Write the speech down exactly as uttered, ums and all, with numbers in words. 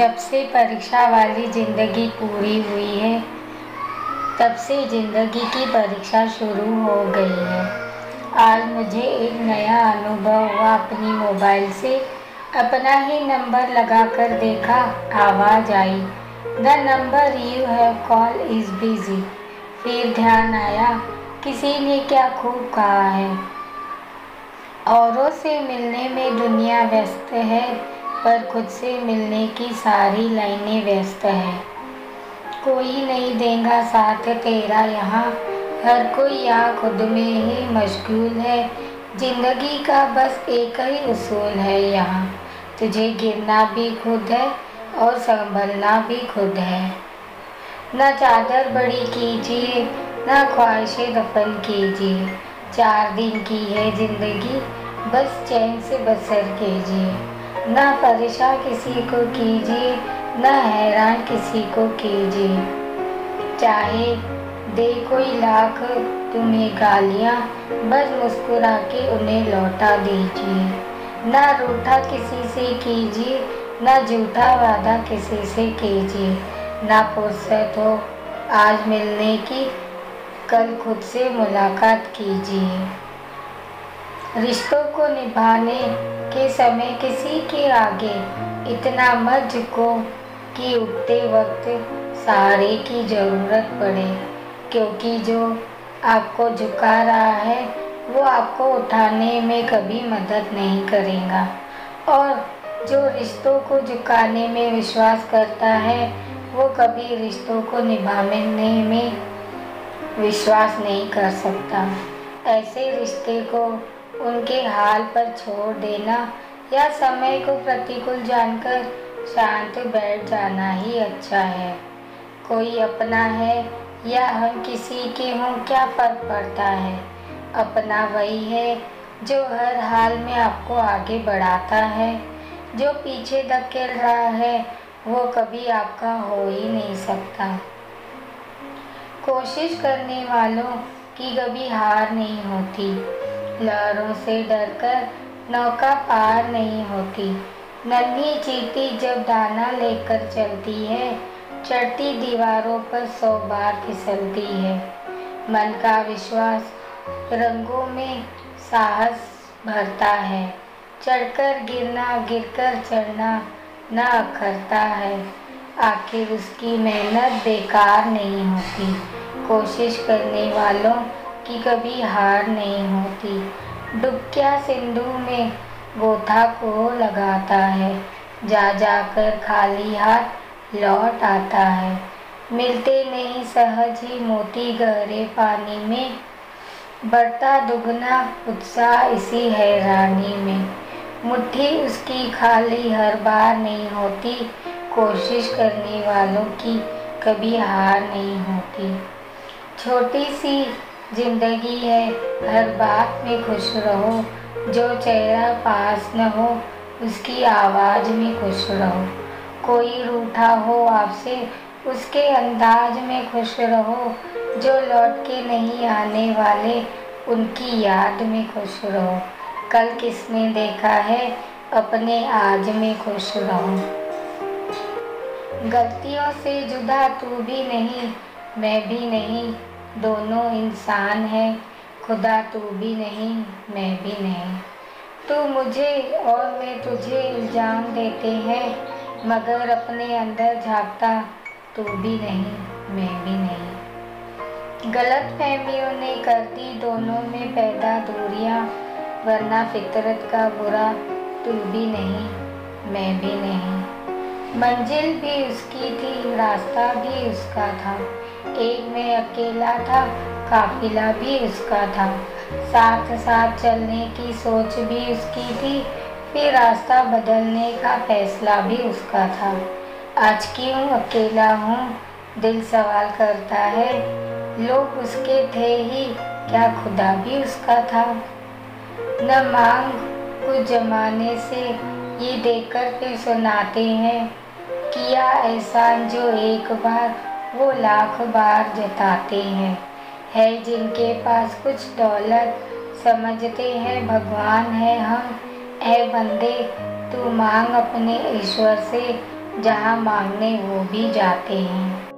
जब से परीक्षा वाली ज़िंदगी पूरी हुई है तब से ज़िंदगी की परीक्षा शुरू हो गई है। आज मुझे एक नया अनुभव हुआ। अपनी मोबाइल से अपना ही नंबर लगाकर देखा, आवाज़ आई the number you have call is busy. फिर ध्यान आया किसी ने क्या खूब कहा है, औरों से मिलने में दुनिया व्यस्त है पर खुद से मिलने की सारी लाइनें व्यस्त हैं। कोई नहीं देगा साथ तेरा यहाँ, हर कोई यहाँ खुद में ही मशगूल है। ज़िंदगी का बस एक ही उसूल है यहाँ, तुझे गिरना भी खुद है और संभलना भी खुद है। ना चादर बड़ी कीजिए ना ख्वाहिशें दफन कीजिए, चार दिन की है ज़िंदगी बस चैन से बसर कीजिए। ना परेशान किसी को कीजिए ना हैरान किसी को कीजिए, चाहे दे कोई लाख तुम्हें गालियाँ बस मुस्कुरा के उन्हें लौटा दीजिए। ना रूठा किसी से कीजिए ना झूठा वादा किसी से कीजिए, ना फुर्सत हो आज मिलने की कल खुद से मुलाकात कीजिए। रिश्तों को निभाने के समय किसी के आगे इतना मत झुको कि उठते वक्त सहारे की ज़रूरत पड़े, क्योंकि जो आपको झुका रहा है वो आपको उठाने में कभी मदद नहीं करेगा। और जो रिश्तों को झुकाने में विश्वास करता है वो कभी रिश्तों को निभाने में विश्वास नहीं कर सकता। ऐसे रिश्ते को उनके हाल पर छोड़ देना या समय को प्रतिकूल जानकर शांत बैठ जाना ही अच्छा है। कोई अपना है या हम किसी के हों क्या फ़र्क पड़ता है, अपना वही है जो हर हाल में आपको आगे बढ़ाता है। जो पीछे धकेल रहा है वो कभी आपका हो ही नहीं सकता। कोशिश करने वालों की कभी हार नहीं होती, लहरों से डरकर नौका पार नहीं होती। नन्ही चींटी जब दाना लेकर चलती है, चढ़ती दीवारों पर सौ बार फिसलती है। मन का विश्वास रंगों में साहस भरता है, चढ़कर गिरना गिरकर चढ़ना ना अखरता है। आखिर उसकी मेहनत बेकार नहीं होती, कोशिश करने वालों की कभी हार नहीं होती। डुबकिया सिंधु में गोथा को लगाता है, जा जाकर खाली हाथ लौट आता है। मिलते नहीं सहज ही मोती गहरे पानी में, बढ़ता दुगना उत्साह इसी हैरानी में। मुट्ठी उसकी खाली हर बार नहीं होती, कोशिश करने वालों की कभी हार नहीं होती। छोटी सी जिंदगी है, हर बात में खुश रहो, जो चेहरा पास न हो उसकी आवाज़ में खुश रहो। कोई रूठा हो आपसे उसके अंदाज में खुश रहो, जो लौट के नहीं आने वाले उनकी याद में खुश रहो। कल किसने देखा है अपने आज में खुश रहो। गलतियों से जुदा तू भी नहीं मैं भी नहीं, दोनों इंसान हैं, खुदा तू भी नहीं मैं भी नहीं। तू मुझे और मैं तुझे इल्ज़ाम देते हैं, मगर अपने अंदर झाँकता तू भी नहीं मैं भी नहीं। गलत फहमियों ने कर दी दोनों में पैदा दूरियां, वरना फितरत का बुरा तू भी नहीं मैं भी नहीं। मंजिल भी उसकी थी रास्ता भी उसका था, एक में अकेला था काफिला भी उसका था। साथ साथ चलने की सोच भी उसकी थी, फिर रास्ता बदलने का फैसला भी उसका था। आज क्यों अकेला हूँ दिल सवाल करता है, लोग उसके थे ही क्या खुदा भी उसका था। न मांग कुछ जमाने से ये देखकर फिर सुनाते हैं, किया एहसान जो एक बार वो लाख बार जताते हैं। है जिनके पास कुछ दौलत समझते हैं भगवान है हम, ऐ बंदे तू मांग अपने ईश्वर से जहाँ मांगने वो भी जाते हैं।